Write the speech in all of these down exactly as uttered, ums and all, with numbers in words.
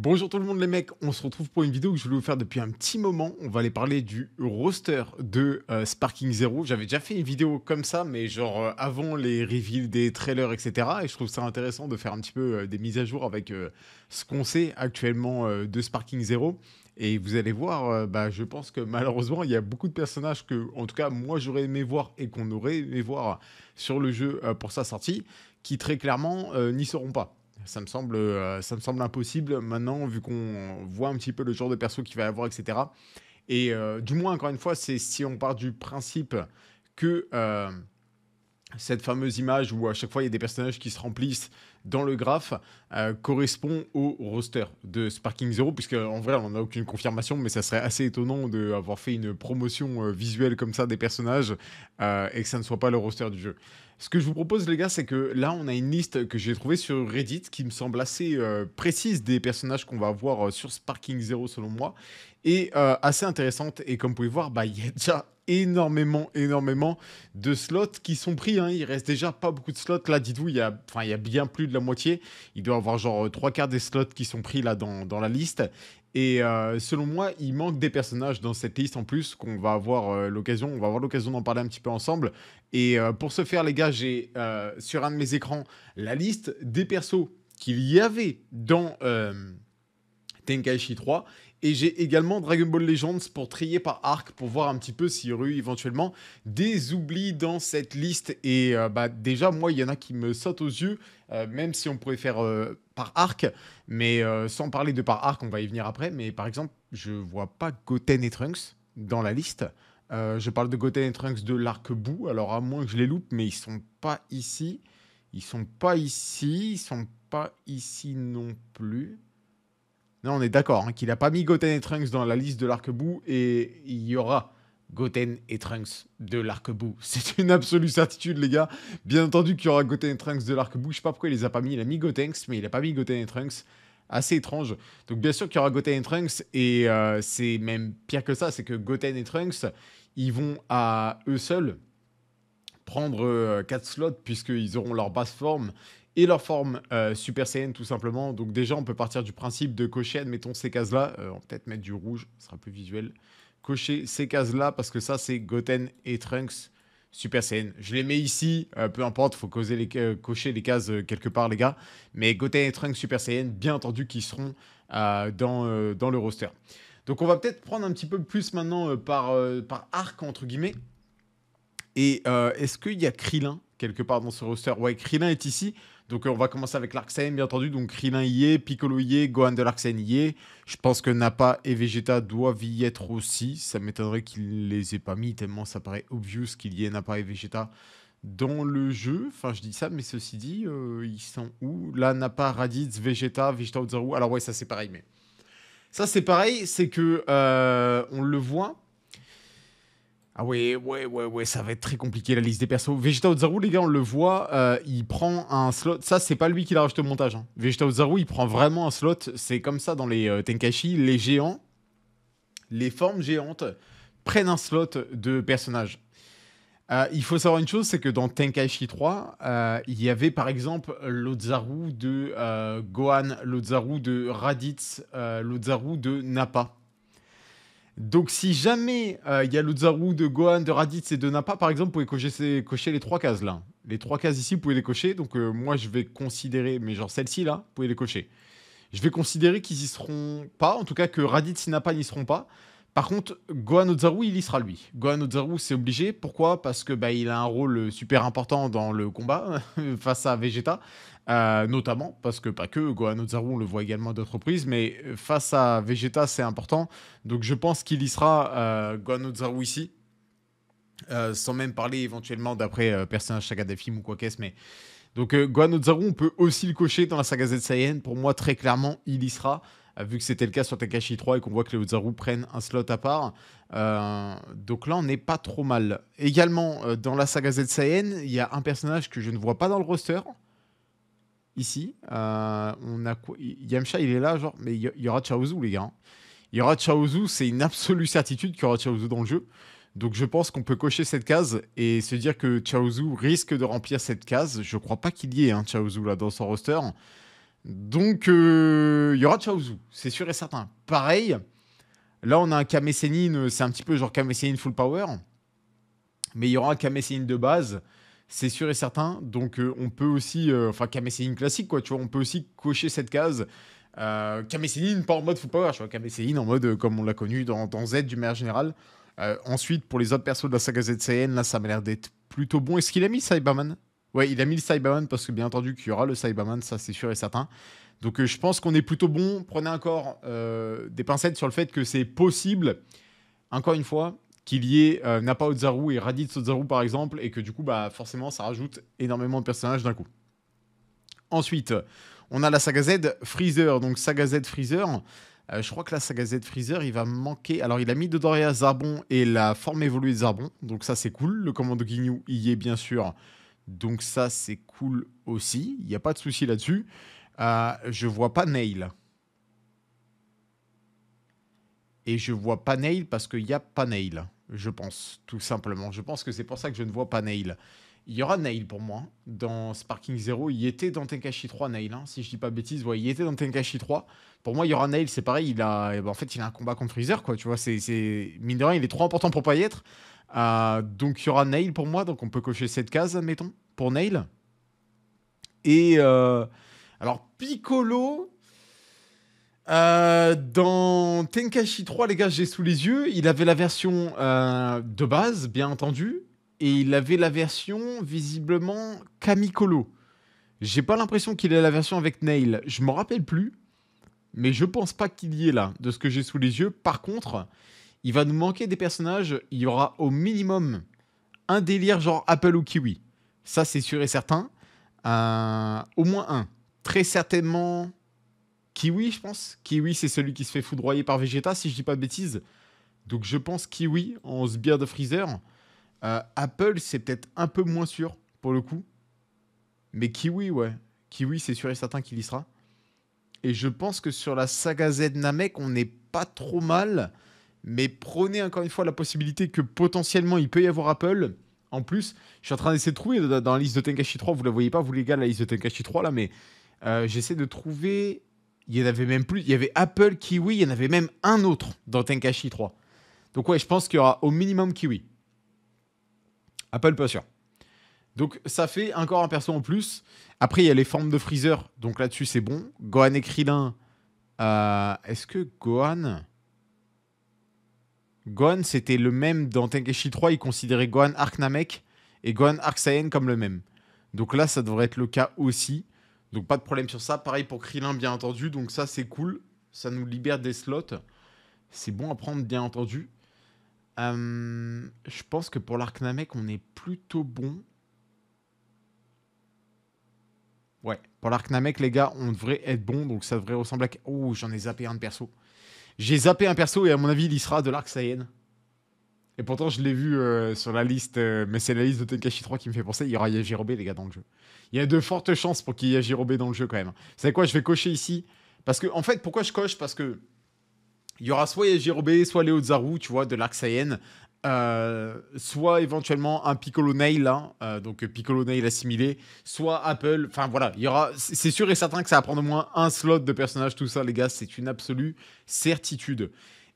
Bonjour tout le monde les mecs, on se retrouve pour une vidéo que je voulais vous faire depuis un petit moment. On va aller parler du roster de euh, Sparking Zero. J'avais déjà fait une vidéo comme ça, mais genre euh, avant les reveals des trailers, et cetera. Et je trouve ça intéressant de faire un petit peu euh, des mises à jour avec euh, ce qu'on sait actuellement euh, de Sparking Zero. Et vous allez voir, euh, bah, je pense que malheureusement, il y a beaucoup de personnages que, en tout cas, moi j'aurais aimé voir et qu'on aurait aimé voir sur le jeu euh, pour sa sortie, qui très clairement euh, n'y seront pas. Ça me semble, euh, ça me semble impossible maintenant, vu qu'on voit un petit peu le genre de perso qu'il va y avoir, et cetera. Et euh, du moins, encore une fois, c'est si on part du principe que euh, cette fameuse image où à chaque fois il y a des personnages qui se remplissent dans le graphe euh, correspond au roster de Sparking Zero, puisque en vrai on n'a aucune confirmation, mais ça serait assez étonnant d'avoir fait une promotion euh, visuelle comme ça des personnages euh, et que ça ne soit pas le roster du jeu. Ce que je vous propose les gars, c'est que là on a une liste que j'ai trouvée sur Reddit qui me semble assez euh, précise des personnages qu'on va avoir euh, sur Sparking Zero selon moi, et euh, assez intéressante. Et comme vous pouvez voir, bah, il y a déjà énormément, énormément de slots qui sont pris, hein. Il reste déjà pas beaucoup de slots. Là, dites-vous, il y a, enfin, il y a bien plus de la moitié. Il doit y avoir genre trois quarts des slots qui sont pris là dans, dans la liste. Et euh, selon moi, il manque des personnages dans cette liste en plus qu'on va avoir euh, l'occasion, on va avoir l'occasion d'en parler un petit peu ensemble. Et euh, pour ce faire, les gars, j'ai euh, sur un de mes écrans la liste des persos qu'il y avait dans euh, Tenkaichi trois. Et j'ai également Dragon Ball Legends pour trier par arc, pour voir un petit peu s'il y aurait eu éventuellement des oublis dans cette liste. Et euh, bah, déjà, moi, il y en a qui me sautent aux yeux, euh, même si on pourrait faire euh, par arc. Mais euh, sans parler de par arc, on va y venir après. Mais par exemple, je vois pas Goten et Trunks dans la liste. Euh, je parle de Goten et Trunks de l'arc bout. Alors, à moins que je les loupe, mais ils sont pas ici. Ils sont pas ici. Ils sont pas ici non plus. Non, on est d'accord, hein, qu'il n'a pas mis Goten et Trunks dans la liste de l'arc-bout, et il y aura Goten et Trunks de l'arc-bout. C'est une absolue certitude, les gars. Bien entendu qu'il y aura Goten et Trunks de l'arc-bout. Je sais pas pourquoi il les a pas mis. Il a mis Goten, mais il n'a pas mis Goten et Trunks. Assez étrange. Donc, bien sûr qu'il y aura Goten et Trunks, et euh, c'est même pire que ça. C'est que Goten et Trunks, ils vont à eux seuls prendre euh, quatre slots, puisqu'ils auront leur basse forme et leur forme euh, Super Saiyan tout simplement. Donc déjà, on peut partir du principe de cocher, admettons, ces cases-là. Euh, on va peut-être mettre du rouge, ce sera plus visuel. Cocher ces cases-là, parce que ça, c'est Goten et Trunks Super Saiyan. Je les mets ici, euh, peu importe, il faut causer les, euh, cocher les cases euh, quelque part, les gars. Mais Goten et Trunks Super Saiyan, bien entendu, qui seront euh, dans, euh, dans le roster. Donc on va peut-être prendre un petit peu plus maintenant euh, par, euh, par arc, entre guillemets. Et euh, est-ce qu'il y a Krillin quelque part dans ce roster? Ouais, Krillin est ici. Donc euh, on va commencer avec l'arc Saiyan, bien entendu. Donc Krillin y est, Piccolo y est, Gohan de l'arc Saiyan y est. Je pense que Nappa et Vegeta doivent y être aussi. Ça m'étonnerait qu'ils les aient pas mis, tellement ça paraît obvious qu'il y ait Nappa et Vegeta dans le jeu. Enfin, je dis ça, mais ceci dit, euh, ils sont où? Là, Nappa, Raditz, Vegeta, Vegeta Oozaru. Alors ouais, ça c'est pareil, mais... Ça c'est pareil, c'est que... Euh, on le voit... Ah ouais, ouais, ouais, ouais, ça va être très compliqué la liste des persos. Vegeta Oozaru, les gars, on le voit, euh, il prend un slot. Ça, c'est pas lui qui l'a rajouté au montage, hein. Vegeta Oozaru, il prend vraiment un slot. C'est comme ça dans les euh, Tenkaichi, les géants, les formes géantes prennent un slot de personnage. Euh, il faut savoir une chose, c'est que dans Tenkaichi trois, euh, il y avait par exemple l'Ozaru de euh, Gohan, l'Ozaru de Raditz, euh, l'Ozaru de Nappa. Donc si jamais il euh, y a l'Oozaru de Gohan, de Raditz et de Nappa, par exemple, vous pouvez cocher, ces, cocher les trois cases là. Les trois cases ici, vous pouvez les cocher. Donc euh, moi, je vais considérer, mais genre celle-ci là, vous pouvez les cocher. Je vais considérer qu'ils y seront pas, en tout cas que Raditz et Nappa n'y seront pas. Par contre, Gohan Oozaru, il y sera lui. Gohan Oozaru, c'est obligé. Pourquoi? Parce que bah, il a un rôle super important dans le combat face à Vegeta. Euh, notamment, parce que pas que, Gohan Oozaru, on le voit également à d'autres reprises, mais face à Vegeta, c'est important. Donc je pense qu'il y sera euh, Gohan Oozaru ici, euh, sans même parler éventuellement d'après euh, personnage saga des films ou quoi qu'est-ce. Mais... Donc euh, Gohan Oozaru, on peut aussi le cocher dans la saga Z Saiyan. Pour moi, très clairement, il y sera, euh, vu que c'était le cas sur Tenkaichi trois et qu'on voit que les Oozaru prennent un slot à part. Euh, donc là, on n'est pas trop mal. Également, euh, dans la saga Z Saiyan, il y a un personnage que je ne vois pas dans le roster. Ici, euh, on a quoi? Yamcha, il est là, genre, mais il y, y aura Chaozu, les gars. Il y aura Chaozu, c'est une absolue certitude qu'il y aura Chaozu dans le jeu. Donc je pense qu'on peut cocher cette case et se dire que Chaozu risque de remplir cette case. Je crois pas qu'il y ait un Chaozu là dans son roster. Donc, il euh, y aura Chaozu, c'est sûr et certain. Pareil, là, on a un Kamé Sennin, c'est un petit peu genre Kamé Sennin full power. Mais il y aura un Kamé Sennin de base, c'est sûr et certain. Donc, euh, on peut aussi... Euh, enfin, Kamé Sennin classique, quoi, tu vois. On peut aussi cocher cette case. Euh, Kamé Sennin, pas en mode full power, tu vois. Kamé Sennin en mode, euh, comme on l'a connu dans, dans Z, du manière générale. Euh, ensuite, pour les autres persos de la saga Z C N, là, ça m'a l'air d'être plutôt bon. Est-ce qu'il a mis Cyberman ? Ouais, il a mis le Cyberman parce que bien entendu qu'il y aura le Cyberman, ça c'est sûr et certain. Donc euh, je pense qu'on est plutôt bon. Prenez encore euh, des pincettes sur le fait que c'est possible, encore une fois, qu'il y ait euh, Nappa Oozaru et Raditz Oozaru par exemple, et que du coup, bah, forcément, ça rajoute énormément de personnages d'un coup. Ensuite, on a la saga Z Freezer. Donc saga Z Freezer, euh, je crois que la saga Z Freezer, il va manquer... Alors il a mis Dodoria Zarbon et la forme évoluée de Zarbon, donc ça c'est cool. Le commando Ginyu y est bien sûr... Donc ça, c'est cool aussi. Il n'y a pas de souci là-dessus. Euh, je ne vois pas Nail. Et je ne vois pas Nail parce qu'il n'y a pas Nail, je pense, tout simplement. Je pense que c'est pour ça que je ne vois pas Nail. Il y aura Nail pour moi. Dans Sparking Zero, il était dans Tenkaichi trois, Nail. Hein, si je ne dis pas bêtise, ouais, il était dans Tenkaichi trois. Pour moi, il y aura Nail, c'est pareil. Il a, eh ben, en fait, il a un combat contre Freezer, quoi. Tu vois, c'est, c'est... Mine de rien, il est trop important pour ne pas y être. Euh, donc il y aura Nail pour moi, donc on peut cocher cette case, admettons, pour Nail. Et euh, alors Piccolo, euh, dans Tenkaichi trois, les gars, j'ai sous les yeux, il avait la version euh, de base, bien entendu, et il avait la version visiblement Kamikolo. J'ai pas l'impression qu'il ait la version avec Nail, je m'en rappelle plus, mais je pense pas qu'il y ait là, de ce que j'ai sous les yeux. Par contre... il va nous manquer des personnages, il y aura au minimum un délire genre Apple ou Kiwi. Ça, c'est sûr et certain. Euh, au moins un. Très certainement Kiwi, je pense. Kiwi, c'est celui qui se fait foudroyer par Vegeta, si je dis pas de bêtises. Donc, je pense Kiwi en sbire de Freezer. Euh, Apple, c'est peut-être un peu moins sûr, pour le coup. Mais Kiwi, ouais. Kiwi, c'est sûr et certain qu'il y sera. Et je pense que sur la saga Z Namek, on n'est pas trop mal... Mais prenez encore une fois la possibilité que potentiellement il peut y avoir Apple. En plus, je suis en train d'essayer de trouver dans la liste de Tenkaichi trois. Vous la voyez pas, vous les gars, la liste de Tenkaichi trois là. Mais euh, j'essaie de trouver. Il y en avait même plus. Il y avait Apple, Kiwi. Il y en avait même un autre dans Tenkaichi trois. Donc ouais, je pense qu'il y aura au minimum Kiwi. Apple, pas sûr. Donc ça fait encore un perso en plus. Après, il y a les formes de Freezer. Donc là-dessus, c'est bon. Gohan et Krillin. Euh, Est-ce que Gohan... Gohan, c'était le même dans Tenkaichi trois, il considérait Gohan Arc Namek et Gohan Arc Saiyan comme le même. Donc là, ça devrait être le cas aussi. Donc pas de problème sur ça. Pareil pour Krillin, bien entendu. Donc ça, c'est cool. Ça nous libère des slots. C'est bon à prendre, bien entendu. Euh, je pense que pour l'Arc Namek, on est plutôt bon. Ouais, pour l'Arc Namek, les gars, on devrait être bon. Donc ça devrait ressembler à... Oh, j'en ai zappé un de perso. J'ai zappé un perso et à mon avis, il y sera de l'arc Saiyan. Et pourtant, je l'ai vu euh, sur la liste, euh, mais c'est la liste de Tenkaichi trois qui me fait penser. Il y aura Yajirobe, les gars, dans le jeu. Il y a de fortes chances pour qu'il y ait Yajirobe dans le jeu quand même. Vous savez quoi, je vais cocher ici. Parce que, en fait, pourquoi je coche? Parce que il y aura soit Yajirobe, soit les Oozaru, tu vois, de l'arc Saiyan. Euh, soit éventuellement un Piccolo Nail, hein, euh, donc Piccolo Nail assimilé, soit Apple. Enfin voilà, il y aura. C'est sûr et certain que ça va prendre au moins un slot de personnage, tout ça, les gars, c'est une absolue certitude.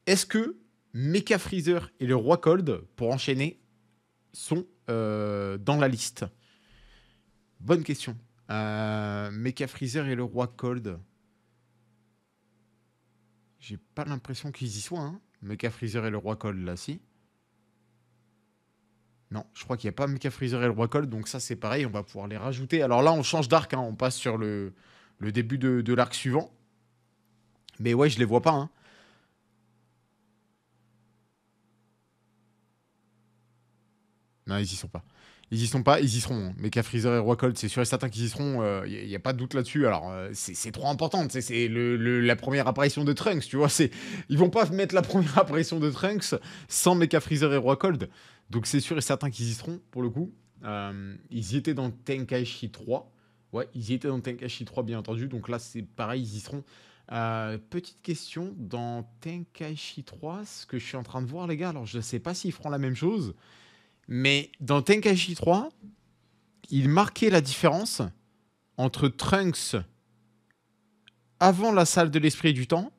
Est-ce que Mecha Freezer et le Roi Cold, pour enchaîner, sont euh, dans la liste? Bonne question. Euh, Mecha Freezer et le Roi Cold. J'ai pas l'impression qu'ils y soient, hein. Mecha Freezer et le Roi Cold, là, si. Non, je crois qu'il n'y a pas Mecha Freezer et le Roi Cold, donc ça c'est pareil, on va pouvoir les rajouter. Alors là, on change d'arc, hein, on passe sur le, le début de, de l'arc suivant. Mais ouais, je les vois pas. Hein. Non, ils y sont pas. Ils y sont pas, ils y seront. Hein. Mecha Freezer et Roi Cold, c'est sûr et certain qu'ils y seront, il euh, n'y a, a pas de doute là-dessus. Alors, euh, c'est trop important, c'est le, le, la première apparition de Trunks, tu vois. Ils vont pas mettre la première apparition de Trunks sans Mecha Freezer et Roi Cold. Donc c'est sûr et certain qu'ils y seront, pour le coup. Euh, ils y étaient dans Tenkaichi trois. Ouais, ils y étaient dans Tenkaichi trois, bien entendu. Donc là, c'est pareil, ils y seront. Euh, petite question, dans Tenkaichi trois, ce que je suis en train de voir, les gars, alors je ne sais pas s'ils feront la même chose, mais dans Tenkaichi trois, ils marquaient la différence entre Trunks avant la salle de l'esprit du temps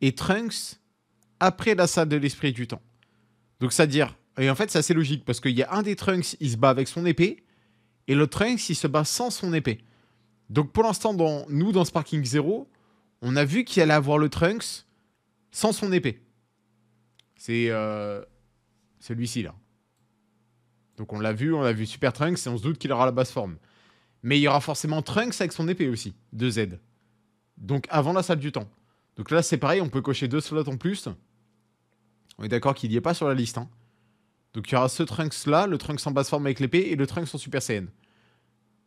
et Trunks après la salle de l'esprit du temps. Donc c'est-à-dire, et en fait c'est assez logique parce qu'il y a un des Trunks, il se bat avec son épée et l'autre Trunks, il se bat sans son épée. Donc pour l'instant, dans, nous dans Sparking Zero, on a vu qu'il allait avoir le Trunks sans son épée. C'est euh, celui-ci là. Donc on l'a vu, on a vu Super Trunks et on se doute qu'il aura la basse forme. Mais il y aura forcément Trunks avec son épée aussi, deux Z. Donc avant la salle du temps. Donc là c'est pareil, on peut cocher deux slots en plus. On est d'accord qu'il n'y est pas sur la liste. Hein. Donc il y aura ce Trunks là, le Trunks en basse forme avec l'épée et le Trunks en Super Saiyan.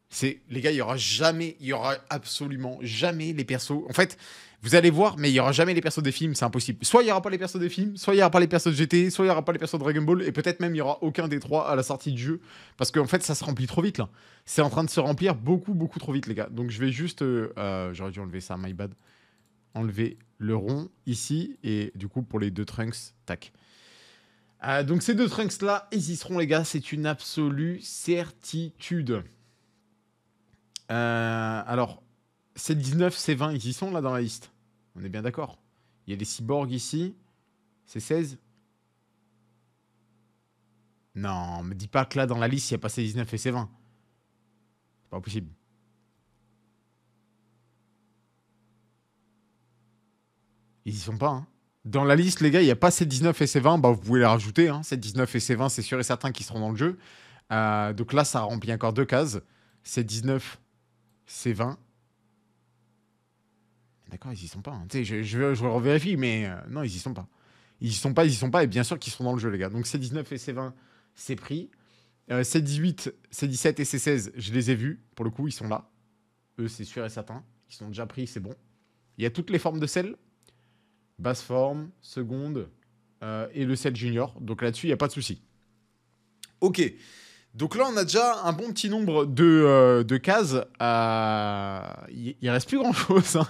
C'est, les gars, il n'y aura jamais, il n'y aura absolument jamais les persos. En fait, vous allez voir, mais il n'y aura jamais les persos des films, c'est impossible. Soit il n'y aura pas les persos des films, soit il n'y aura pas les persos de G T, soit il n'y aura pas les persos de Dragon Ball, et peut-être même il n'y aura aucun des trois à la sortie du jeu. Parce qu'en fait, ça se remplit trop vite, là. C'est en train de se remplir beaucoup, beaucoup trop vite, les gars. Donc je vais juste... Euh, euh, j'aurais dû enlever ça, my bad. Enlever le rond, ici, et du coup, pour les deux Trunks, tac. Euh, donc ces deux Trunks-là existeront, les gars, c'est une absolue certitude. Euh, alors, C dix-neuf, C vingt, ils y sont là dans la liste. On est bien d'accord. Il y a les cyborgs ici. C seize. Non, me dis pas que là dans la liste, il n'y a pas C dix-neuf et C vingt. C'est pas possible. Ils y sont pas. Hein. Dans la liste, les gars, il n'y a pas C dix-neuf et C vingt. Bah, vous pouvez les rajouter. Hein. C dix-neuf et C vingt, c'est sûr et certain qu'ils seront dans le jeu. Euh, donc là, ça remplit encore deux cases. C dix-neuf, C vingt. D'accord, ils y sont pas. Hein. Tu sais, je, je, je revérifie, mais euh, non, ils y sont pas. Ils y sont pas, ils y sont pas, et bien sûr qu'ils sont dans le jeu, les gars. Donc C dix-neuf et C vingt, c'est pris. Euh, C dix-huit, C dix-sept et C seize, je les ai vus. Pour le coup, ils sont là. Eux, c'est sûr et certain. Ils sont déjà pris, c'est bon. Il y a toutes les formes de sel. Basse forme, seconde, euh, et le sel junior. Donc là-dessus, il n'y a pas de souci. Ok. Donc là, on a déjà un bon petit nombre de, euh, de cases. Euh, il, il reste plus grand-chose. Hein.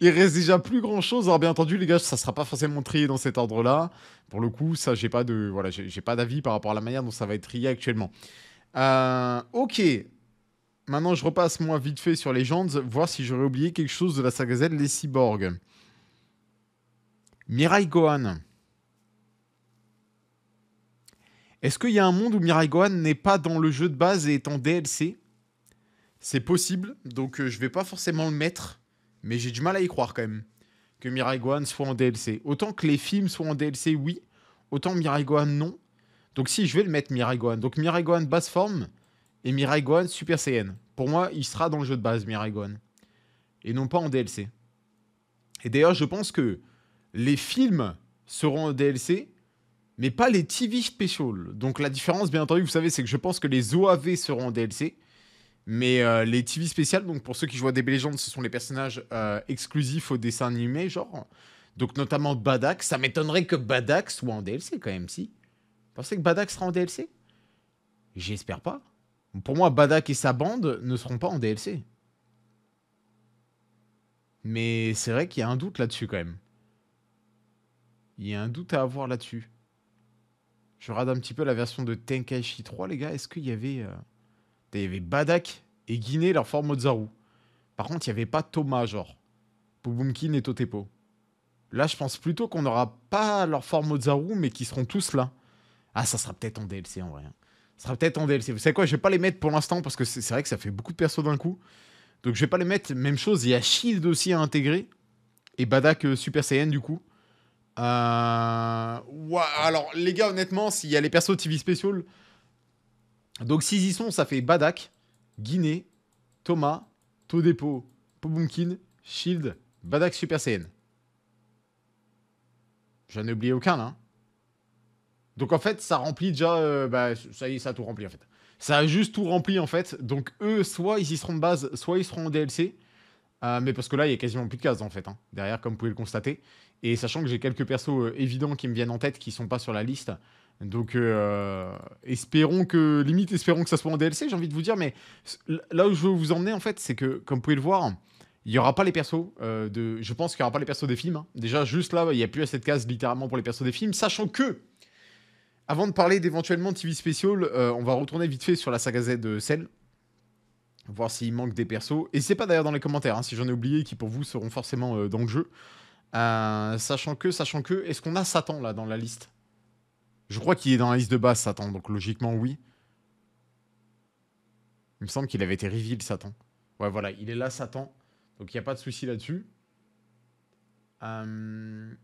Il reste déjà plus grand-chose. Alors bien entendu, les gars, ça ne sera pas forcément trié dans cet ordre-là. Pour le coup, ça, j'ai pas de, voilà, j'ai pas d'avis par rapport à la manière dont ça va être trié actuellement. Euh, ok. Maintenant, je repasse moi vite fait sur Legends, voir si j'aurais oublié quelque chose de la saga Z, les cyborgs. Mirai Gohan. Est-ce qu'il y a un monde où Mirai Gohan n'est pas dans le jeu de base et est en D L C? C'est possible, donc euh, je vais pas forcément le mettre, mais j'ai du mal à y croire quand même, que Mirai Gohan soit en D L C. Autant que les films soient en D L C, oui, autant Mirai Gohan, non. Donc si, je vais le mettre, Mirai Gohan. Donc Mirai Gohan basse forme et Mirai Gohan Super Saiyan. Pour moi, il sera dans le jeu de base, Mirai Gohan, et non pas en D L C. Et d'ailleurs, je pense que les films seront en D L C... mais pas les T V Special. Donc la différence, bien entendu, vous savez, c'est que je pense que les O A V seront en D L C, mais euh, les T V spéciales, donc pour ceux qui jouent à D B Legends, ce sont les personnages euh, exclusifs au dessin animé, genre. Donc notamment Bardock. Ça m'étonnerait que Bardock soit en D L C quand même, si. Vous pensez que Bardock sera en D L C? J'espère pas. Pour moi, Bardock et sa bande ne seront pas en D L C. Mais c'est vrai qu'il y a un doute là-dessus quand même. Il y a un doute à avoir là-dessus. Je regarde un petit peu la version de Tenkaichi trois, les gars. Est-ce qu'il y avait... Euh... Il y avait Bardock et Guinée, leur forme Oozaru. Par contre, il n'y avait pas Thomas, genre. Poubumkin et Totepo. Là, je pense plutôt qu'on n'aura pas leur forme Oozaru, mais qu'ils seront tous là. Ah, ça sera peut-être en D L C, en vrai. Ça sera peut-être en D L C. Vous savez quoi, je ne vais pas les mettre pour l'instant, parce que c'est vrai que ça fait beaucoup de persos d'un coup. Donc, je ne vais pas les mettre. Même chose, il y a Shield aussi à intégrer. Et Bardock euh, Super Saiyan, du coup. Euh... Ouais, alors les gars, honnêtement, s'il y a les persos T V Special, donc s'ils y sont, ça fait Bardock, Guinée, Thomas, Todepo, Poubumkin, Shield, Bardock Super Saiyan. J'en ai oublié aucun là. Donc en fait, ça remplit déjà. Euh, bah, ça y est, ça a tout rempli en fait. Ça a juste tout rempli en fait. Donc eux, soit ils y seront de base, soit ils seront en D L C. Euh, mais parce que là, il y a quasiment plus de cases en fait, hein, derrière, comme vous pouvez le constater. Et sachant que j'ai quelques persos euh, évidents qui me viennent en tête, qui sont pas sur la liste. Donc, euh, espérons que... Limite, espérons que ça soit en D L C, j'ai envie de vous dire. Mais là où je veux vous emmener, en fait, c'est que, comme vous pouvez le voir, il n'y aura pas les persos euh, de... Je pense qu'il n'y aura pas les persos des films. Hein. Déjà, juste là, il n'y a plus assez de cases, littéralement, pour les persos des films. Sachant que... Avant de parler d'éventuellement T V Special, euh, on va retourner vite fait sur la saga Z de Cell. voir s'il manque des persos. N'hésitez pas d'ailleurs dans les commentaires hein, si j'en ai oublié qui pour vous seront forcément euh, dans le jeu. Euh, sachant que, sachant que, est-ce qu'on a Satan là dans la liste? Je crois qu'il est dans la liste de base Satan, donc logiquement oui. Il me semble qu'il avait été reveal Satan. Ouais voilà, il est là Satan, donc il n'y a pas de souci là-dessus. Euh...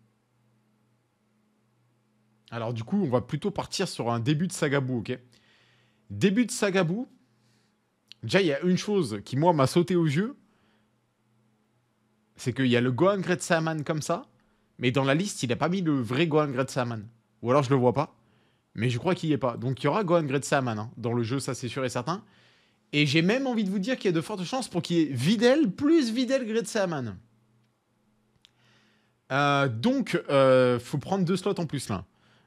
Alors du coup, on va plutôt partir sur un début de Sagabou, ok? Début de Sagabou. Déjà, il y a une chose qui, moi, m'a sauté aux yeux. C'est qu'il y a le Gohan Great Saiyaman comme ça. Mais dans la liste, il n'a pas mis le vrai Gohan Great Saiyaman. Ou alors, je le vois pas. Mais je crois qu'il n'y est pas. Donc, il y aura Gohan Great Saiyaman hein, dans le jeu, ça c'est sûr et certain. Et j'ai même envie de vous dire qu'il y a de fortes chances pour qu'il y ait Videl plus Videl Great Saiyaman. Euh, donc, euh, faut prendre deux slots en plus là.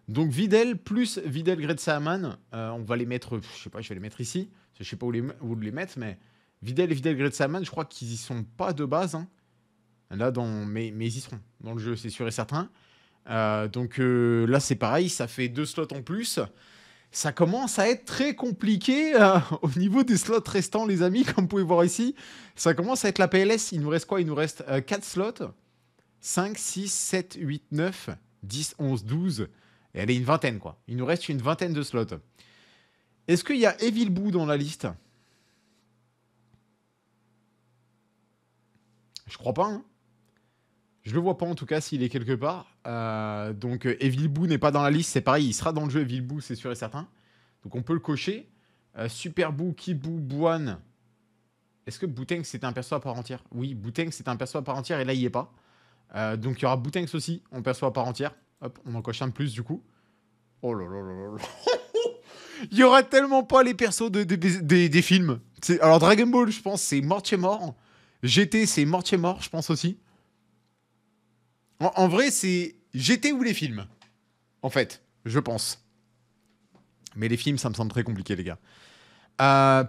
Donc Videl plus Videl Great Saiyaman, euh, on va les mettre, je sais pas, je vais les mettre ici, je sais pas où les, où les mettre, mais Videl et Videl Great Saiyaman, je crois qu'ils y sont pas de base, hein. Là, dans, mais, mais ils y seront dans le jeu, c'est sûr et certain. Euh, donc euh, là, c'est pareil, ça fait deux slots en plus, ça commence à être très compliqué euh, au niveau des slots restants, les amis, comme vous pouvez voir ici, ça commence à être la P L S, il nous reste quoi? Il nous reste euh, quatre slots, cinq, six, sept, huit, neuf, dix, onze, douze... Et elle est une vingtaine, quoi. Il nous reste une vingtaine de slots. Est-ce qu'il y a Evil Boo dans la liste? Je crois pas, hein. Je le vois pas, en tout cas, s'il est quelque part. Euh, donc, Evil Boo n'est pas dans la liste. C'est pareil, il sera dans le jeu, Evil Boo, c'est sûr et certain. Donc, on peut le cocher. Euh, Super Boo, Kiboo, Buan. Est-ce que Bouteng, c'était un perso à part entière? Oui, Bouteng, c'était un perso à part entière, et là, il n'y est pas. Euh, donc, il y aura Bouteng aussi, en perso à part entière. Hop, on en coche un de plus du coup. Oh là là là là. Il y aura tellement pas les persos de, de, de, de, des films. Alors Dragon Ball, je pense, c'est mort chez mort. G T, c'est mort chez mort, je pense aussi. En, en vrai, c'est G T ou les films. En fait, je pense. Mais les films, ça me semble très compliqué, les gars. Euh,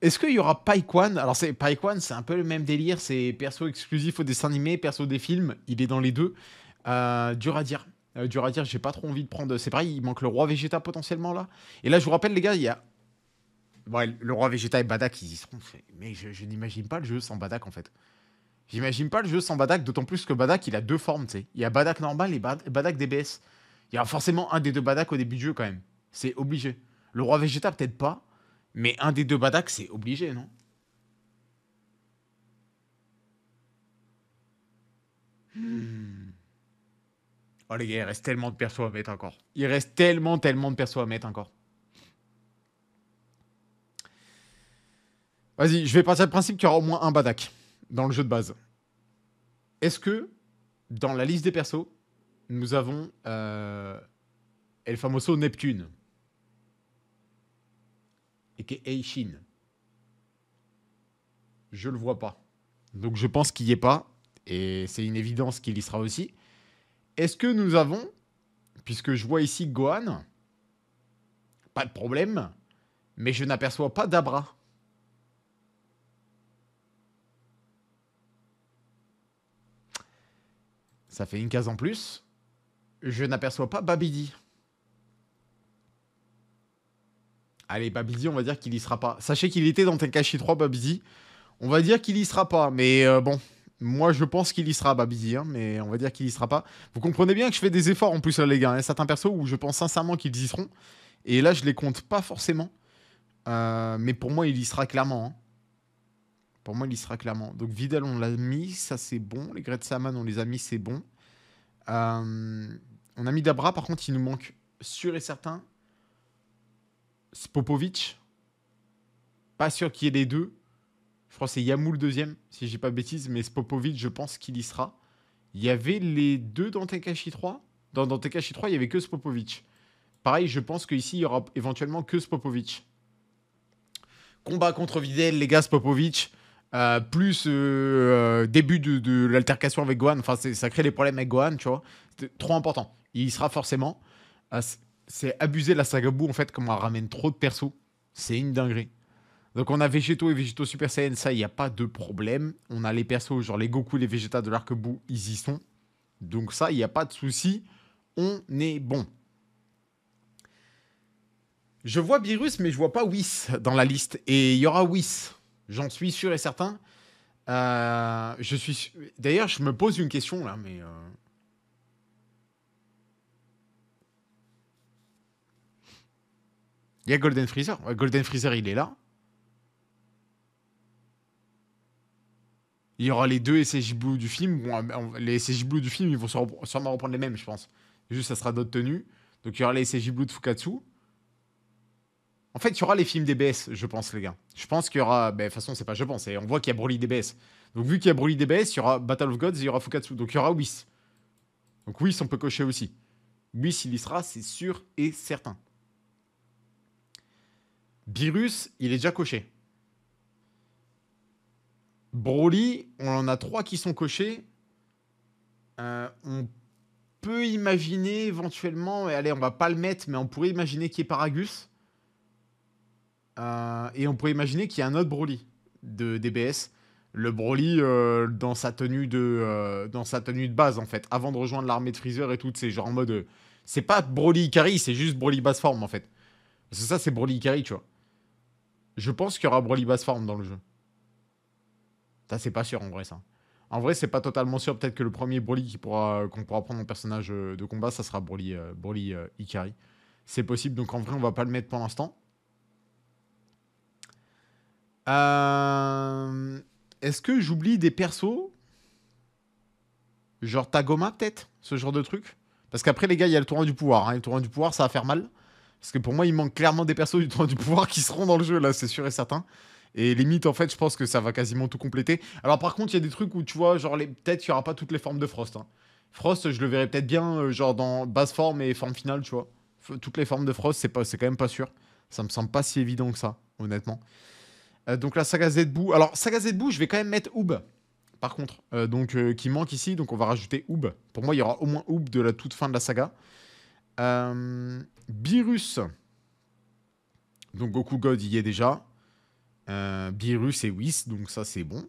Est-ce qu'il y aura Paikwan? Alors Paikwan, c'est un peu le même délire. C'est perso exclusif au dessin animé, perso des films. Il est dans les deux. Euh, dur à dire. Euh, dur à dire, j'ai pas trop envie de prendre... C'est pareil, il manque le Roi Vegeta potentiellement là. Et là, je vous rappelle les gars, il y a... Ouais, le Roi Vegeta et Bardock, ils y seront... Mais je, je n'imagine pas le jeu sans Bardock en fait. J'imagine pas le jeu sans Bardock, d'autant plus que Bardock, il a deux formes, tu sais. Il y a Bardock normal et Bardock D B S. Il y a forcément un des deux Bardock au début du jeu quand même. C'est obligé. Le Roi Vegeta, peut-être pas, mais un des deux Bardock, c'est obligé, non? Hmm... Oh les gars, il reste tellement de persos à mettre encore. Il reste tellement, tellement de persos à mettre encore. Vas-y, je vais partir du principe qu'il y aura au moins un Bardock dans le jeu de base. Est-ce que, dans la liste des persos, nous avons euh, El Famoso Neptune et qui est Eishin? Je le vois pas. Donc je pense qu'il n'y est pas. Et c'est une évidence qu'il y sera aussi. Est-ce que nous avons, puisque je vois ici Gohan, pas de problème, mais je n'aperçois pas d'Abra. Ça fait une case en plus. Je n'aperçois pas Babidi. Allez, Babidi, on va dire qu'il n'y sera pas. Sachez qu'il était dans Tenkaichi trois, Babidi. On va dire qu'il n'y sera pas, mais euh, bon... Moi, je pense qu'il y sera, Babidi, hein, mais on va dire qu'il y sera pas. Vous comprenez bien que je fais des efforts en plus, là, les gars. Hein, certains persos où je pense sincèrement qu'ils y seront. Et là, je les compte pas forcément. Euh, mais pour moi, il y sera clairement. Hein. Pour moi, il y sera clairement. Donc, Videl, on l'a mis. Ça, c'est bon. Les Great Saiyaman, on les a mis. C'est bon. Euh, on a mis Dabra. Par contre, il nous manque sûr et certain. Spopovic. Pas sûr qu'il y ait les deux. Je crois que c'est Yamou le deuxième, si j'ai pas bêtise, mais Spopovic, je pense qu'il y sera. Il y avait les deux dans Tenkaichi trois. Dans, dans Tenkaichi trois, il y avait que Spopovic. Pareil, je pense qu'ici, il y aura éventuellement que Spopovic. Combat contre Videl, les gars, Spopovic. Euh, plus euh, début de, de l'altercation avec Gohan. Enfin, ça crée des problèmes avec Gohan, tu vois. C'est trop important. Il y sera forcément. Euh, c'est abusé la Sagabou, en fait, comme on ramène trop de persos. C'est une dinguerie. Donc on a Végéto et Végéto Super Saiyan, ça, il n'y a pas de problème. On a les persos, genre les Goku, les Vegeta de l'arc-bout, ils y sont. Donc ça, il n'y a pas de souci. On est bon. Je vois Beerus, mais je vois pas Whis dans la liste. Et il y aura Whis. J'en suis sûr et certain. Euh, je suis. D'ailleurs, je me pose une question là, mais. Euh... Il y a Golden Freezer. Ouais, Golden Freezer, il est là. Il y aura les deux S S J Blue du film. Bon, les S S J Blue du film, ils vont sûrement reprendre les mêmes, je pense. Juste, ça sera d'autres tenues. Donc, il y aura les S S J Blue de Fukatsu. En fait, il y aura les films D B S, je pense, les gars. Je pense qu'il y aura... Ben, de toute façon, c'est pas je pense. On voit qu'il y a Broly D B S. Donc, vu qu'il y a Broly D B S, il y aura Battle of Gods et il y aura Fukatsu. Donc, il y aura Whis. Donc, Whis, on peut cocher aussi. Whis, il y sera, c'est sûr et certain. Beerus, il est déjà coché. Broly, on en a trois qui sont cochés. Euh, on peut imaginer éventuellement... Et allez, on va pas le mettre, mais on pourrait imaginer qu'il y ait Paragus. Euh, et on pourrait imaginer qu'il y a un autre Broly de D B S. Le Broly euh, dans, sa tenue de, euh, dans sa tenue de base, en fait. Avant de rejoindre l'armée de Freezer et tout. C'est genre en mode... Euh, c'est pas Broly Ikari, c'est juste Broly basse forme, en fait. Parce que ça, c'est Broly Ikari, tu vois. Je pense qu'il y aura Broly basse forme dans le jeu. Ça, c'est pas sûr, en vrai, ça. En vrai, c'est pas totalement sûr. Peut-être que le premier Broly qu'on pourra, qu'on pourra prendre en personnage de combat, ça sera Broly, euh, Broly euh, Ikari. C'est possible. Donc, en vrai, on va pas le mettre pour l'instant. Euh... Est-ce que j'oublie des persos? Genre Tagoma, peut-être? Ce genre de truc? Parce qu'après, les gars, il y a le tournoi du pouvoir. Hein. Le tournoi du pouvoir, ça va faire mal. Parce que pour moi, il manque clairement des persos du tournoi du pouvoir qui seront dans le jeu, là, c'est sûr et certain. Et limite, en fait, je pense que ça va quasiment tout compléter. Alors, par contre, il y a des trucs où, tu vois, genre, les... peut-être qu'il n'y aura pas toutes les formes de Frost. Hein. Frost, je le verrais peut-être bien, euh, genre, dans basse forme et forme finale, tu vois. F- toutes les formes de Frost, c'est pas... c'est quand même pas sûr. Ça me semble pas si évident que ça, honnêtement. Euh, donc, la saga Z-Boo. Alors, saga Z-Boo, je vais quand même mettre Oob, par contre. Euh, donc, euh, qui manque ici, donc on va rajouter Oob. Pour moi, il y aura au moins Oob de la toute fin de la saga. Euh... Beerus. Donc, Goku God, il y est déjà. Euh, Beerus et Whis, donc ça c'est bon.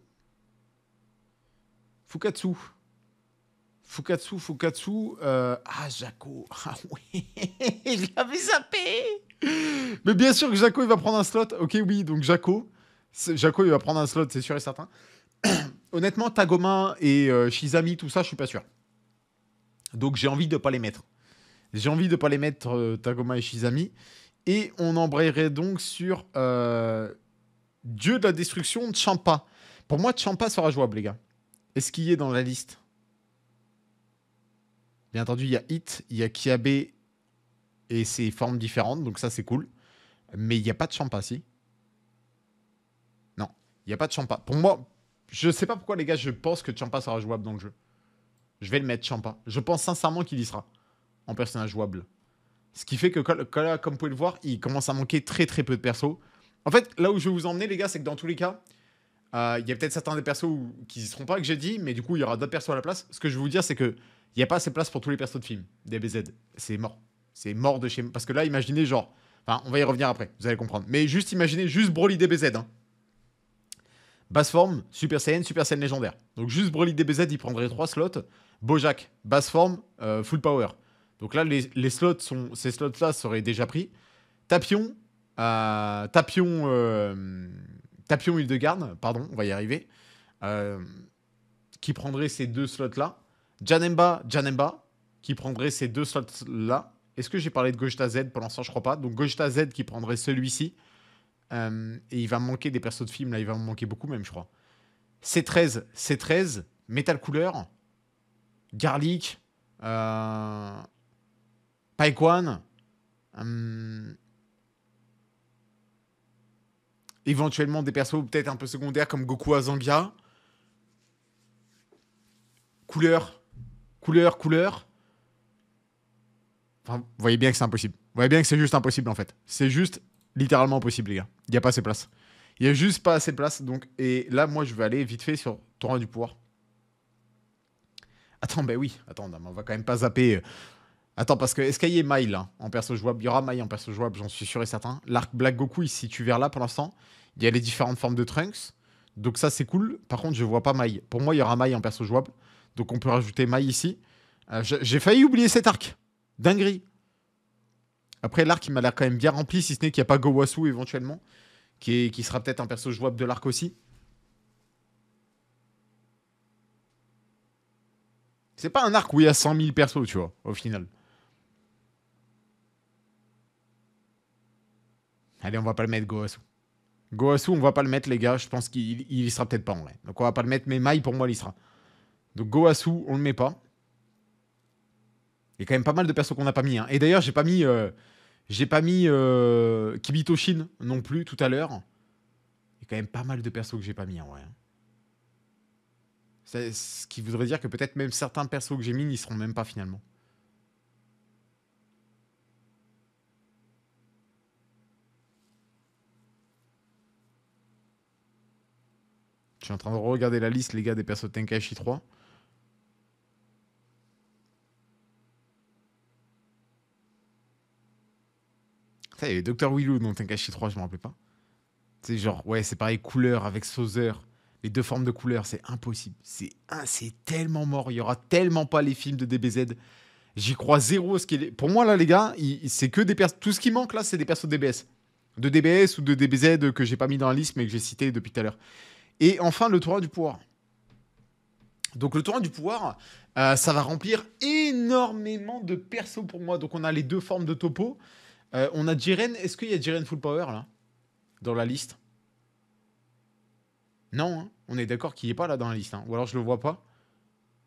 Fukatsu. Fukatsu, Fukatsu. Euh... Ah, Jaco. Ah oui, je l'avais zappé. Mais bien sûr que Jaco, il va prendre un slot. Ok, oui, donc Jaco. Jaco, il va prendre un slot, c'est sûr et certain. Honnêtement, Tagoma et euh, Shizami, tout ça, je suis pas sûr. Donc j'ai envie de pas les mettre. J'ai envie de pas les mettre, euh, Tagoma et Shizami. Et on embrayerait donc sur... Euh... Dieu de la destruction, Champa. Pour moi, Champa sera jouable, les gars. Est-ce qu'il y est dans la liste? Bien entendu, il y a Hit, il y a Kiabe et ses formes différentes, donc ça, c'est cool. Mais il n'y a pas de Champa, si? Non, il n'y a pas de Champa. Pour moi, je ne sais pas pourquoi, les gars, je pense que Champa sera jouable dans le jeu. Je vais le mettre, Champa. Je pense sincèrement qu'il y sera en personnage jouable. Ce qui fait que, comme vous pouvez le voir, il commence à manquer très très peu de persos. En fait, là où je vais vous emmener, les gars, c'est que dans tous les cas, il euh, y a peut-être certains des persos où, qui ne seront pas, que j'ai dit, mais du coup, il y aura d'autres persos à la place. Ce que je vais vous dire, c'est qu'il n'y a pas assez de place pour tous les persos de film, D B Z. C'est mort. C'est mort de chez... Parce que là, imaginez genre... Enfin, on va y revenir après, vous allez comprendre. Mais juste imaginez, juste Broly D B Z. Hein. Basse forme, Super Saiyan, Super Saiyan légendaire. Donc juste Broly D B Z, il prendrait trois slots. Bojack, basse forme, euh, full power. Donc là, les, les slots sont... ces slots-là seraient déjà pris. Tapion... Euh, Tapion, euh, Tapion Hildegarde, pardon, on va y arriver, euh, qui prendrait ces deux slots-là. Janemba, Janemba, qui prendrait ces deux slots-là. Est-ce que j'ai parlé de Gogeta Z? Pour l'instant, je crois pas. Donc Gogeta Z qui prendrait celui-ci. Euh, et il va manquer des persos de film, là, il va me manquer beaucoup même, je crois. C treize, C treize, Metal Couleur, Garlic, euh, Paikwan, euh, éventuellement des persos peut-être un peu secondaires comme Goku Azangia. Couleur. Couleur, couleur. Enfin, vous voyez bien que c'est impossible. Vous voyez bien que c'est juste impossible, en fait. C'est juste littéralement impossible, les gars. Il n'y a pas assez de place. Il n'y a juste pas assez de place. Donc... Et là, moi, je vais aller vite fait sur Tournoi du pouvoir. Attends, ben oui. Attends, on va quand même pas zapper... Attends, parce que est-ce qu'il y a Maï, là, en perso jouable? Il y aura Maï en perso jouable, j'en suis sûr et certain. L'arc Black Goku, il se situe vers là pour l'instant. Il y a les différentes formes de Trunks. Donc ça, c'est cool. Par contre, je vois pas Maï. Pour moi, il y aura Maï en perso jouable. Donc on peut rajouter Maï ici. Euh, J'ai failli oublier cet arc. Dinguerie. Après, l'arc, il m'a l'air quand même bien rempli, si ce n'est qu'il n'y a pas Gowasu éventuellement, qui, est, qui sera peut-être un perso jouable de l'arc aussi. C'est pas un arc où il y a cent mille persos, tu vois, au final. Allez, on va pas le mettre, Gohasu. Gohasu, on va pas le mettre, les gars. Je pense qu'il il y sera peut-être pas en vrai. Donc on va pas le mettre, mais Mai, pour moi, il y sera. Donc Gohasu, on le met pas. Il y a quand même pas mal de persos qu'on n'a pas mis. Hein. Et d'ailleurs, j'ai pas mis, euh, j'ai pas mis euh, Kibito Shin non plus tout à l'heure. Il y a quand même pas mal de persos que j'ai pas mis en vrai. Ce qui voudrait dire que peut-être même certains persos que j'ai mis n'y seront même pas finalement. Je suis en train de regarder la liste, les gars, des persos de Tenkaichi trois. Ça, il y avait docteur Willou dans Tenkaichi trois, je me rappelais pas. C'est genre, ouais, c'est pareil, couleur avec Sauzer. Les deux formes de couleurs, c'est impossible. C'est ah, c'est tellement mort. Il y aura tellement pas les films de D B Z. J'y crois zéro. Ce qui est... Pour moi, là, les gars, c'est que des persos. Tout ce qui manque, là, c'est des persos de D B S. De D B S ou de D B Z que j'ai pas mis dans la liste, mais que j'ai cité depuis tout à l'heure. Et enfin, le tournoi du pouvoir. Donc, le tournoi du pouvoir, euh, ça va remplir énormément de persos pour moi. Donc, on a les deux formes de topo. Euh, on a Jiren. Est-ce qu'il y a Jiren Full Power, là, dans la liste? Non, hein. On est d'accord qu'il n'y est pas là dans la liste. Hein. Ou alors je le vois pas.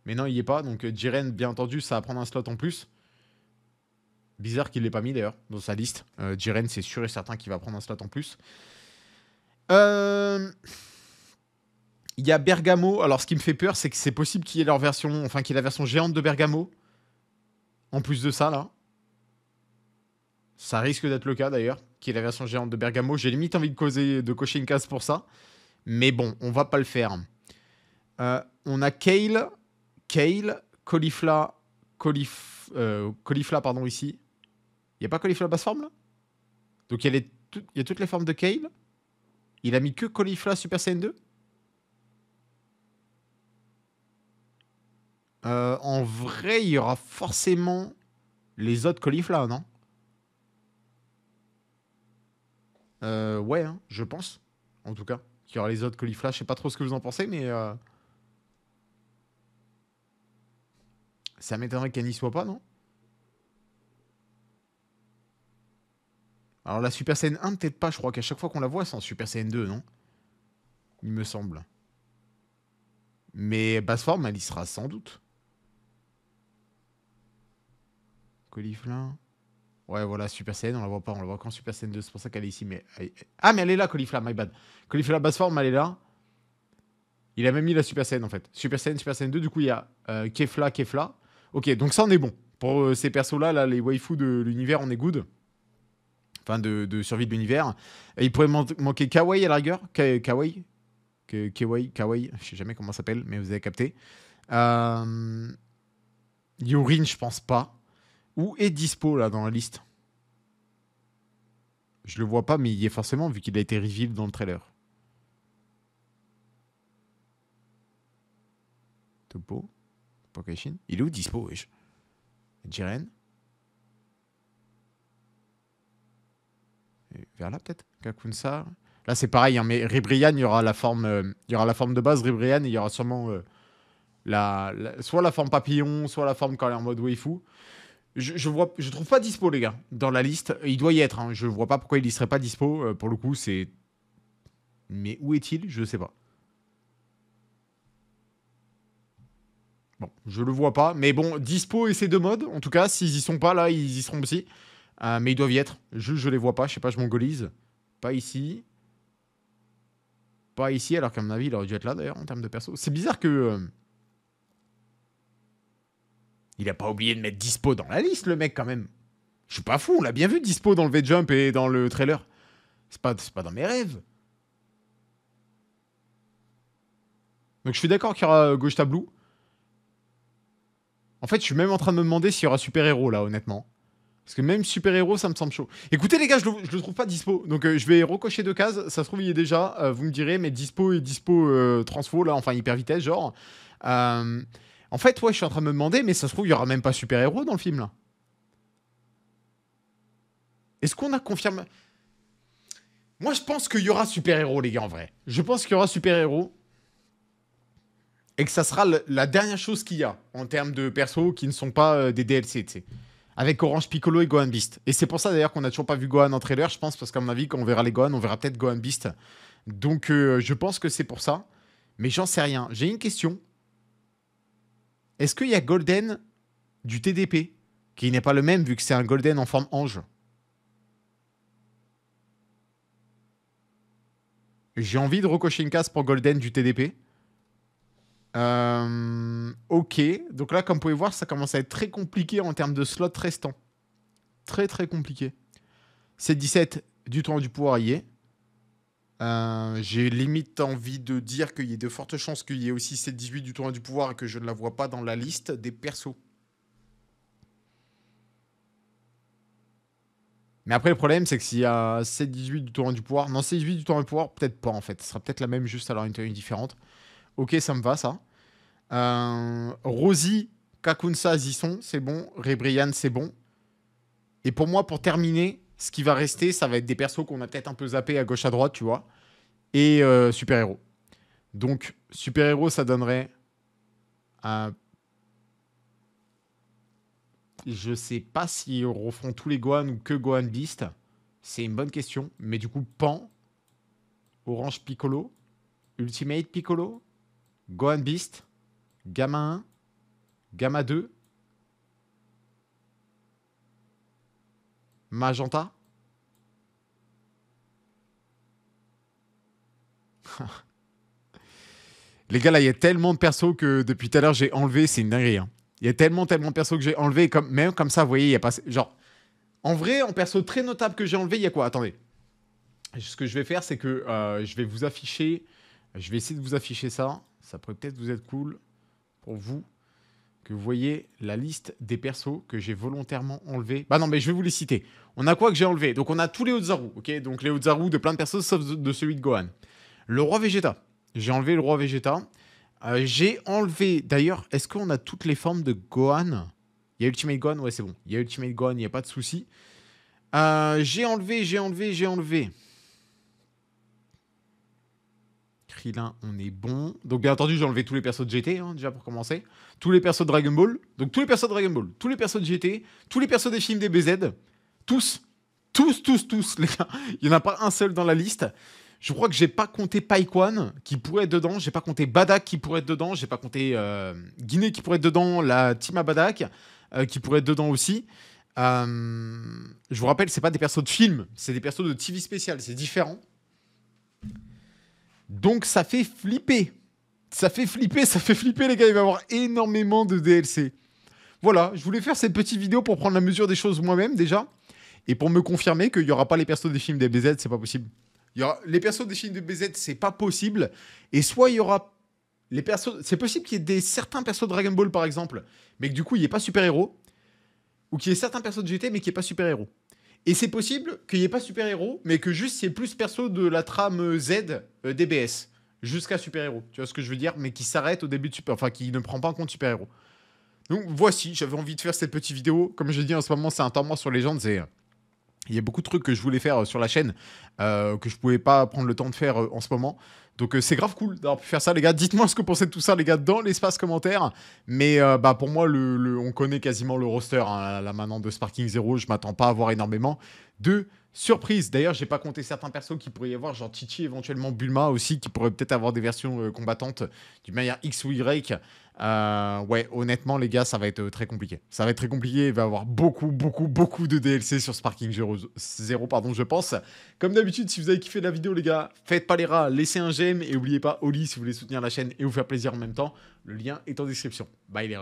Mais non, il n'y est pas. Donc Jiren, bien entendu, ça va prendre un slot en plus. Bizarre qu'il ne l'ait pas mis d'ailleurs dans sa liste. Euh, Jiren, c'est sûr et certain qu'il va prendre un slot en plus. Euh... Il y a Bergamo. Alors ce qui me fait peur, c'est que c'est possible qu'il y ait leur version... Enfin, qu'il y ait la version géante de Bergamo. En plus de ça, là. Ça risque d'être le cas d'ailleurs. Qu'il y ait la version géante de Bergamo. J'ai limite envie de, causer, de cocher une case pour ça. Mais bon, on va pas le faire. Euh, on a Kale, Kale, Caulifla, Caulif, euh, Caulifla, pardon, ici. Il n'y a pas Caulifla basse forme, là? Donc il y, y a toutes les formes de Kale. Il a mis que Caulifla Super Saiyan deux. euh, En vrai, il y aura forcément les autres Caulifla, non? euh, Ouais, hein, je pense, en tout cas. Il y aura les autres Caulifla, je sais pas trop ce que vous en pensez, mais euh... ça m'étonnerait qu'elle n'y soit pas, non? Alors la Super Saiyan un, peut-être pas, je crois qu'à chaque fois qu'on la voit, c'est en Super Saiyan deux, non? Il me semble. Mais basse forme, elle y sera sans doute. Caulifla... Ouais, voilà, Super Saiyan, on la voit pas, on la voit qu'en Super Saiyan deux, c'est pour ça qu'elle est ici, mais... Ah, mais elle est là, Caulifla, my bad. Caulifla basse forme, elle est là. Il a même mis la Super Saiyan, en fait. Super Saiyan, Super Saiyan deux, du coup, il y a euh, Kefla, Kefla. Ok, donc ça, on est bon. Pour euh, ces persos-là, là, les waifus de l'univers, on est good. Enfin, de, de survie de l'univers. Il pourrait man manquer Kawaii, à la rigueur. Ka Kawaii K Kawaii, Kawaii, je sais jamais comment ça s'appelle, mais vous avez capté. Euh... Yorin, je pense pas. Où est Dyspo, là, dans la liste? Je le vois pas, mais il y est forcément, vu qu'il a été reveal dans le trailer. Topo. Pokaishin. Il est où, Dyspo? Wesh. Jiren. Et vers là, peut-être. Kakunsa. Là, c'est pareil, hein, mais Ribrian, il y aura la forme, euh, il y aura la forme de base, Ribrian, et il y aura sûrement euh, la, la, soit la forme papillon, soit la forme quand elle est en mode waifu. Je, je, vois, je trouve pas Dyspo, les gars, dans la liste. Il doit y être, hein. Je vois pas pourquoi il y serait pas Dyspo. Euh, pour le coup, c'est... Mais où est-il? Je sais pas. Bon, je le vois pas. Mais bon, Dyspo et ses deux modes, en tout cas, s'ils y sont pas, là, ils y seront aussi. Euh, mais ils doivent y être. Je, je les vois pas, je sais pas, je mongolise. Pas ici. Pas ici, alors qu'à mon avis, il aurait dû être là, d'ailleurs, en termes de perso. C'est bizarre que... Euh... Il a pas oublié de mettre Dyspo dans la liste, le mec, quand même. Je suis pas fou, on l'a bien vu, Dyspo, dans le V-Jump et dans le trailer. C'est pas, pas dans mes rêves. Donc je suis d'accord qu'il y aura Gogeta Blue. En fait, je suis même en train de me demander s'il y aura super-héros, là, honnêtement. Parce que même super-héros, ça me semble chaud. Écoutez, les gars, je le, je le trouve pas Dyspo. Donc euh, je vais recocher deux cases. Ça se trouve, il y est déjà. Euh, vous me direz, mais Dyspo et Dyspo euh, transfo, là, enfin, hyper vitesse, genre... Euh... En fait, ouais, je suis en train de me demander, mais ça se trouve, il n'y aura même pas super-héros dans le film, là. Est-ce qu'on a confirmé... Moi, je pense qu'il y aura super-héros, les gars, en vrai. Je pense qu'il y aura super-héros. Et que ça sera le, la dernière chose qu'il y a en termes de persos qui ne sont pas euh, des D L C, tu sais. Avec Orange Piccolo et Gohan Beast. Et c'est pour ça, d'ailleurs, qu'on n'a toujours pas vu Gohan en trailer, je pense, parce qu'à mon avis, quand on verra les Gohan, on verra peut-être Gohan Beast. Donc, euh, je pense que c'est pour ça. Mais j'en sais rien. J'ai une question. Est-ce qu'il y a Golden du T D P, qui n'est pas le même, vu que c'est un Golden en forme ange? J'ai envie de recocher une case pour Golden du T D P. Euh, ok, donc là, comme vous pouvez voir, ça commence à être très compliqué en termes de slots restants. Très, très compliqué. C dix-sept du temps du pouvoir y est. Euh, J'ai limite envie de dire qu'il y ait de fortes chances qu'il y ait aussi C dix-huit du tournoi du pouvoir et que je ne la vois pas dans la liste des persos. Mais après, le problème, c'est que s'il y a C dix-huit du tournoi du pouvoir... Non, C dix-huit du tournoi du pouvoir, peut-être pas, en fait. Ce sera peut-être la même, juste alors une tenue différente. Ok, ça me va, ça. Euh, Rosie, Kakunsa, Zisson, c'est bon. Rebrian, c'est bon. Et pour moi, pour terminer... Ce qui va rester, ça va être des persos qu'on a peut-être un peu zappés à gauche à droite, tu vois. Et euh, super-héros. Donc, super-héros, ça donnerait... Un... Je sais pas s'ils referont tous les Gohan ou que Gohan Beast. C'est une bonne question. Mais du coup, Pan, Orange Piccolo, Ultimate Piccolo, Gohan Beast, Gamma un, Gamma deux... Magenta. Les gars, là, il y a tellement de persos que depuis tout à l'heure, j'ai enlevé. C'est une dinguerie. Hein. Il y a tellement, tellement de persos que j'ai enlevé. Comme... Même comme ça, vous voyez, il y a pas... Genre, en vrai, en perso très notable que j'ai enlevé, il y a quoi? Attendez. Ce que je vais faire, c'est que euh, je vais vous afficher... Je vais essayer de vous afficher ça. Ça pourrait peut-être vous être cool pour vous. Que vous voyez la liste des persos que j'ai volontairement enlevé. Bah non, mais je vais vous les citer. On a quoi que j'ai enlevé? Donc on a tous les Oozaru, ok? Donc les Oozaru de plein de persos, sauf de celui de Gohan. Le Roi Vegeta. J'ai enlevé le Roi Vegeta. Euh, j'ai enlevé... D'ailleurs, est-ce qu'on a toutes les formes de Gohan? Il y a Ultimate Gohan, ouais, c'est bon. Il y a Ultimate Gohan, il n'y a pas de souci. Euh, j'ai enlevé, j'ai enlevé, j'ai enlevé... Krillin, on est bon. Donc bien entendu, j'ai enlevé tous les persos de G T, hein, déjà pour commencer. Tous les persos de Dragon Ball. Donc tous les persos de Dragon Ball, tous les persos de G T, tous les persos des films des B Z. Tous, tous, tous, tous, les gars. Il n'y en a pas un seul dans la liste. Je crois que j'ai pas compté Paikwan qui pourrait être dedans. J'ai pas compté Bardock qui pourrait être dedans. J'ai pas compté euh, Guinée qui pourrait être dedans. La team à Bardock euh, qui pourrait être dedans aussi. Euh, je vous rappelle, c'est pas des persos de films. C'est des persos de T V spécial. C'est différent. Donc ça fait flipper. Ça fait flipper, ça fait flipper les gars. Il va y avoir énormément de D L C. Voilà, je voulais faire cette petite vidéo pour prendre la mesure des choses moi-même déjà. Et pour me confirmer qu'il n'y aura pas les persos des films des B Z, c'est pas possible. Il y aura... Les persos des films des B Z, c'est pas possible. Et soit il y aura... les persos. C'est possible qu'il y ait des... certains persos de Dragon Ball par exemple, mais que du coup il n'y ait pas super-héros. Ou qu'il y ait certains persos de G T mais qu'il n'y ait pas super-héros. Et c'est possible qu'il n'y ait pas super-héros, mais que juste il y ait plus perso de la trame Z euh, D B S, jusqu'à super-héros. Tu vois ce que je veux dire? Mais qui s'arrête au début de super... Enfin, qui ne prend pas en compte super-héros. Donc voici, j'avais envie de faire cette petite vidéo. Comme je l'ai dit en ce moment, c'est un temps mort sur Legends. Et il y a beaucoup de trucs que je voulais faire sur la chaîne, euh, que je ne pouvais pas prendre le temps de faire euh, en ce moment. Donc euh, c'est grave cool d'avoir pu faire ça, les gars. Dites-moi ce que vous pensez de tout ça, les gars, dans l'espace commentaire. Mais euh, bah, pour moi, le, le, on connaît quasiment le roster, hein, là, là maintenant, de Sparking Zero. Je ne m'attends pas à avoir énormément de surprises. D'ailleurs, je n'ai pas compté certains persos qui pourraient y avoir, genre Titi, éventuellement Bulma aussi, qui pourraient peut-être avoir des versions euh, combattantes d'une manière X ou Y. Euh, ouais, honnêtement, les gars, ça va être très compliqué. Ça va être très compliqué. Il va y avoir beaucoup, beaucoup, beaucoup de D L C sur Sparking Zero, Zero pardon, je pense. Comme d'habitude, si vous avez kiffé la vidéo, les gars, faites pas les rats, laissez un j'aime et n'oubliez pas Oli si vous voulez soutenir la chaîne et vous faire plaisir en même temps. Le lien est en description. Bye les rats.